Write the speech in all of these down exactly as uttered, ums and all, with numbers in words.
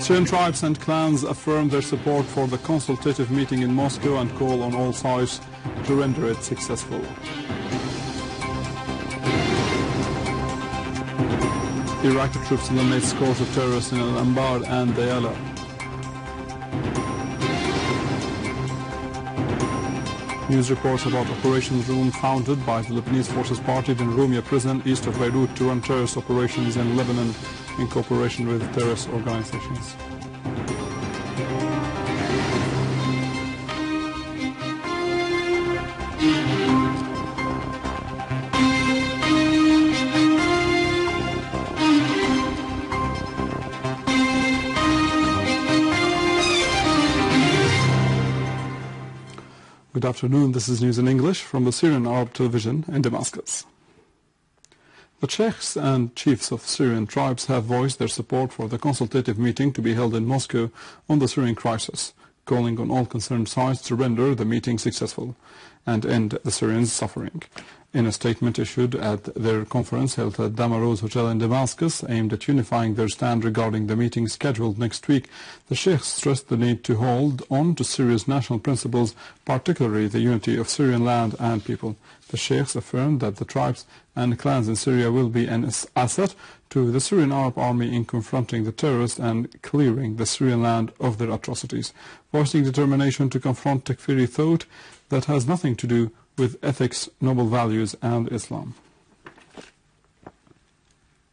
Syrian tribes and clans affirm their support for the consultative meeting in Moscow and call on all sides to render it successful. Iraqi troops eliminate scores of terrorists in Anbar and Diala. News reports about Operation Room, founded by the Lebanese forces, partied in Roumeyeh prison east of Beirut to run terrorist operations in Lebanon in cooperation with terrorist organizations. Good afternoon, this is News in English from the Syrian Arab Television in Damascus. The sheikhs and chiefs of Syrian tribes have voiced their support for the consultative meeting to be held in Moscow on the Syrian crisis, calling on all concerned sides to render the meeting successful and end the Syrians' suffering. In a statement issued at their conference held at Damaroz Hotel in Damascus, aimed at unifying their stand regarding the meeting scheduled next week, the sheikhs stressed the need to hold on to Syria's national principles, particularly the unity of Syrian land and people. The sheikhs affirmed that the tribes and clans in Syria will be an asset to the Syrian Arab army in confronting the terrorists and clearing the Syrian land of their atrocities, voicing determination to confront Takfiri thought that has nothing to do with ethics, noble values, and Islam.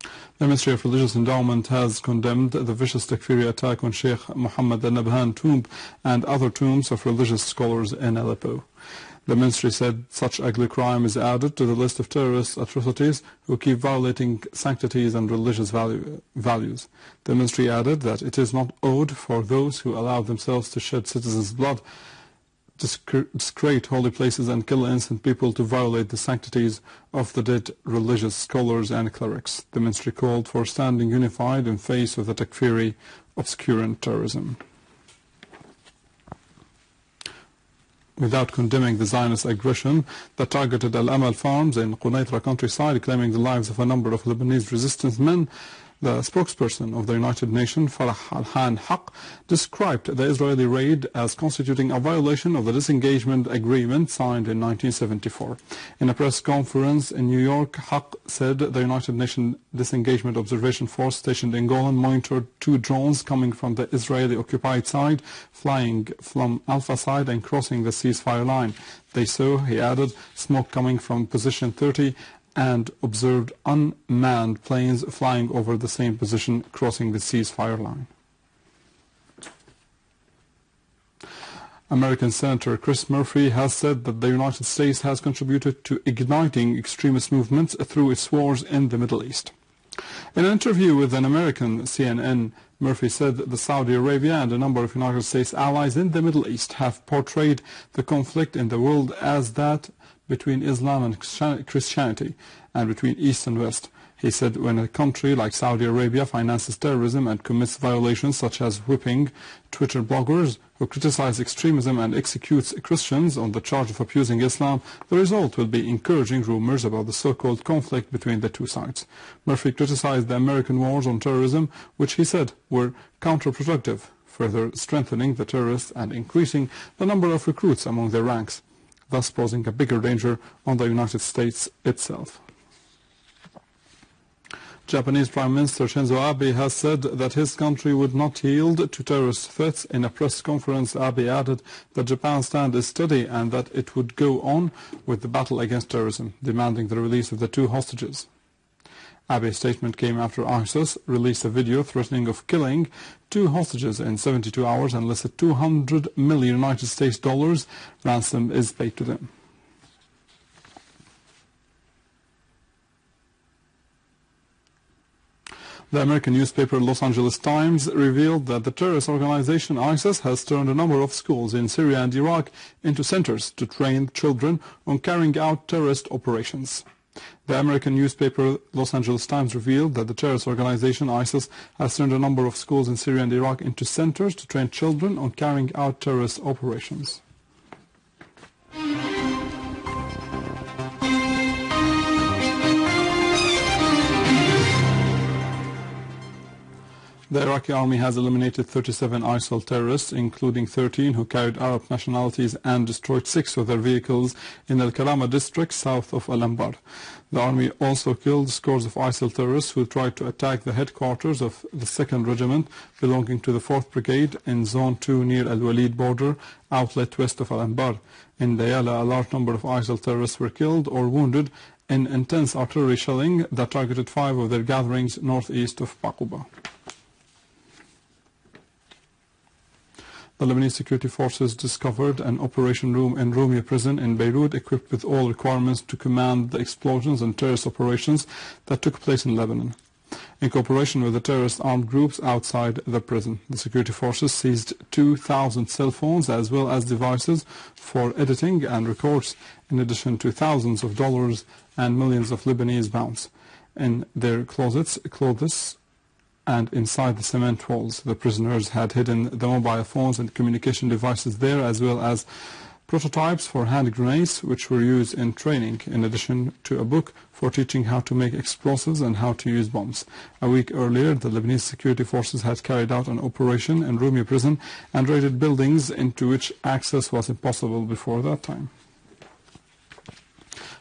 The Ministry of Religious Endowment has condemned the vicious Takfiri attack on Sheikh Mohammad Nabhan tomb and other tombs of religious scholars in Aleppo. The ministry said such ugly crime is added to the list of terrorist atrocities who keep violating sanctities and religious value, values. The ministry added that it is not owed for those who allow themselves to shed citizens' blood, desecrate holy places, and kill innocent people to violate the sanctities of the dead religious scholars and clerics. The ministry called for standing unified in face of the Takfiri obscurant terrorism. Without condemning the Zionist aggression that targeted Al-Amal farms in Quneitra countryside, claiming the lives of a number of Lebanese resistance men, the spokesperson of the United Nations, Farhan Haq, described the Israeli raid as constituting a violation of the disengagement agreement signed in nineteen seventy-four. In a press conference in New York, Haq said the United Nations Disengagement Observation Force stationed in Golan monitored two drones coming from the Israeli-occupied side, flying from Alpha side and crossing the ceasefire line. They saw, he added, smoke coming from position thirty and observed unmanned planes flying over the same position, crossing the ceasefire line. American Senator Chris Murphy has said that the United States has contributed to igniting extremist movements through its wars in the Middle East. In an interview with an American C N N, Murphy said that Saudi Arabia and a number of United States allies in the Middle East have portrayed the conflict in the world as that between Islam and Christianity, and between East and West. He said when a country like Saudi Arabia finances terrorism and commits violations such as whipping Twitter bloggers who criticize extremism and executes Christians on the charge of abusing Islam, the result will be encouraging rumors about the so-called conflict between the two sides. Murphy criticized the American wars on terrorism, which he said were counterproductive, further strengthening the terrorists and increasing the number of recruits among their ranks, thus posing a bigger danger on the United States itself. Japanese Prime Minister Shinzo Abe has said that his country would not yield to terrorist threats. In a press conference, Abe added that Japan's stand is steady and that it would go on with the battle against terrorism, demanding the release of the two hostages. Abe's statement came after ISIS released a video threatening of killing two hostages in seventy-two hours unless a two hundred million United States dollars ransom is paid to them. The American newspaper Los Angeles Times revealed that the terrorist organization ISIS has turned a number of schools in Syria and Iraq into centers to train children on carrying out terrorist operations. The American newspaper Los Angeles Times revealed that the terrorist organization ISIS has turned a number of schools in Syria and Iraq into centers to train children on carrying out terrorist operations. The Iraqi army has eliminated thirty-seven ISIL terrorists, including thirteen who carried Arab nationalities, and destroyed six of their vehicles in Al-Karama district south of Al-Anbar. The army also killed scores of ISIL terrorists who tried to attack the headquarters of the second Regiment belonging to the fourth Brigade in Zone two near Al-Walid border, outlet west of Al-Anbar. In Diala, a large number of ISIL terrorists were killed or wounded in intense artillery shelling that targeted five of their gatherings northeast of Baquba. The Lebanese security forces discovered an operation room in Roumeyeh prison in Beirut equipped with all requirements to command the explosions and terrorist operations that took place in Lebanon, in cooperation with the terrorist armed groups outside the prison. The security forces seized two thousand cell phones as well as devices for editing and records, in addition to thousands of dollars and millions of Lebanese pounds in their closets, clothes, and inside the cement walls. The prisoners had hidden the mobile phones and communication devices there, as well as prototypes for hand grenades which were used in training, in addition to a book for teaching how to make explosives and how to use bombs. A week earlier, the Lebanese security forces had carried out an operation in Roumeyeh prison and raided buildings into which access was impossible before that time.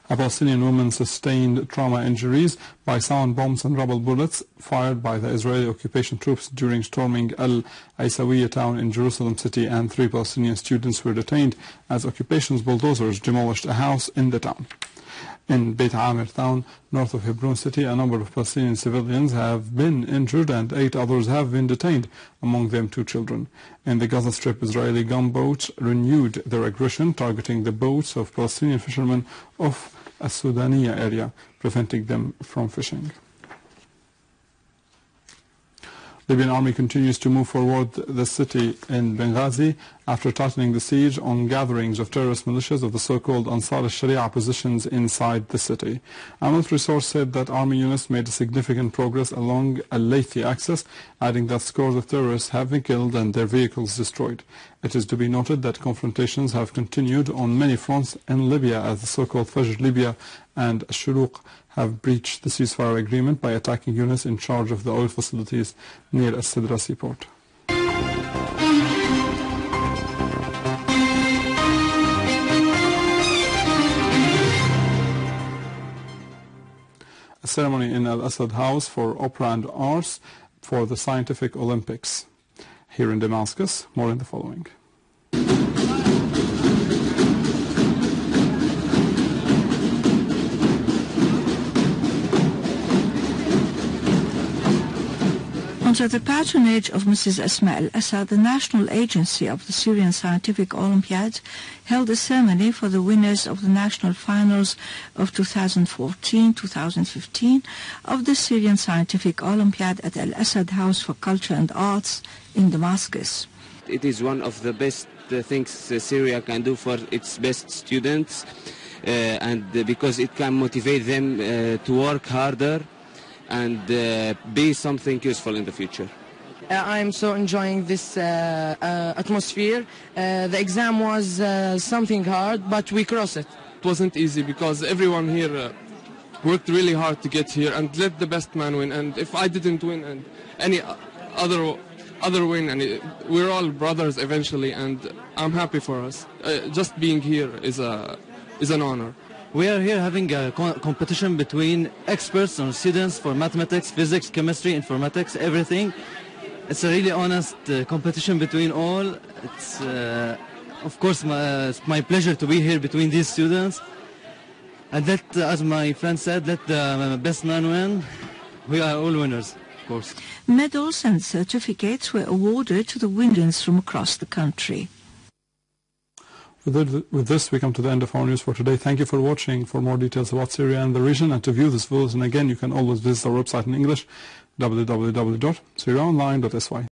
A Palestinian woman sustained trauma injuries by sound bombs and rubber bullets fired by the Israeli occupation troops during storming Al-Aisawiyah town in Jerusalem city, and three Palestinian students were detained as occupation's bulldozers demolished a house in the town. In Beit Amir town, north of Hebron city, a number of Palestinian civilians have been injured and eight others have been detained, among them two children. In the Gaza Strip, Israeli gunboats renewed their aggression, targeting the boats of Palestinian fishermen off a Sudaniya area, preventing them from fishing. Libyan army continues to move forward the city in Benghazi after tightening the siege on gatherings of terrorist militias of the so-called Ansar al-Sharia positions inside the city. A military source said that army units made significant progress along Al-Laythi axis, adding that scores of terrorists have been killed and their vehicles destroyed. It is to be noted that confrontations have continued on many fronts in Libya, as the so-called Fajr Libya and Shuruq have breached the ceasefire agreement by attacking units in charge of the oil facilities near Al-Sidra seaport. A ceremony in Al-Assad House for Opera and Arts for the Scientific Olympics here in Damascus. More in the following. Under the patronage of Missus Asma Al-Assad, the National Agency of the Syrian Scientific Olympiads held a ceremony for the winners of the national finals of two thousand fourteen two thousand fifteen of the Syrian Scientific Olympiad at Al-Assad House for Culture and Arts in Damascus. It is one of the best uh, things uh, Syria can do for its best students, uh, and uh, because it can motivate them uh, to work harder and uh, be something useful in the future. Uh, I'm so enjoying this uh, uh, atmosphere. Uh, the exam was uh, something hard, but we crossed it. It wasn't easy because everyone here uh, worked really hard to get here and let the best man win. And if I didn't win, and any other other win, and it, we're all brothers eventually. And I'm happy for us. Uh, just being here is a is an honor. We are here having a competition between experts and students for mathematics, physics, chemistry, informatics, everything. It's a really honest uh, competition between all. It's, uh, of course, my, it's my pleasure to be here between these students. And that, uh, as my friend said, let the best man win. We are all winners, of course. Medals and certificates were awarded to the winners from across the country. With this, we come to the end of our news for today. Thank you for watching. For more details about Syria and the region, and to view this bulletin again, you can always visit our website in English, w w w dot syria online dot s y.